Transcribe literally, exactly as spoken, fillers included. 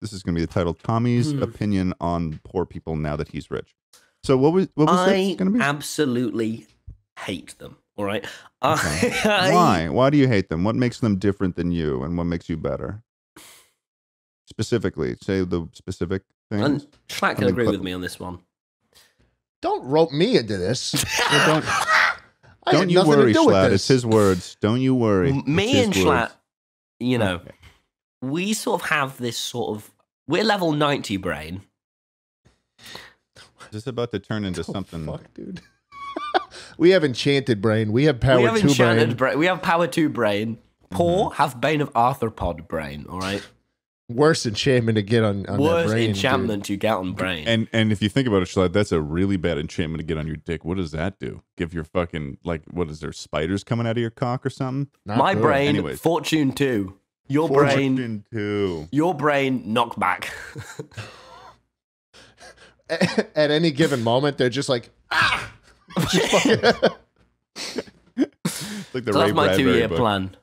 This is going to be the title: Tommy's hmm. opinion on poor people now that he's rich. So what was what was I going to be? Absolutely hate them. All right. Okay. I, Why? Why do you hate them? What makes them different than you, and what makes you better? Specifically, say the specific things. And Schlatt can agree with me on this one. Don't rope me into this. Well, don't don't you worry, do Schlatt. It's his words. Don't you worry. Me and Schlatt, you know, okay. we sort of have this sort of, we're level ninety brain. This is about to turn into oh, something. Fuck, dude. We have enchanted brain. We have power we have two brain. brain. We have power two brain. Poor mm-hmm. have bane of arthropod brain, all right? Worst enchantment to get on, on Worst that brain, enchantment dude. to get on brain. And and if you think about it, Schlatt, that's a really bad enchantment to get on your dick. What does that do? Give your fucking, like, what is there, spiders coming out of your cock or something? Not My good. brain, Anyways. fortune two. Your fortune brain, two. Your brain, knockback. at, at any given moment, they're just like, ah! It's like the so Ray that's my two-year plan.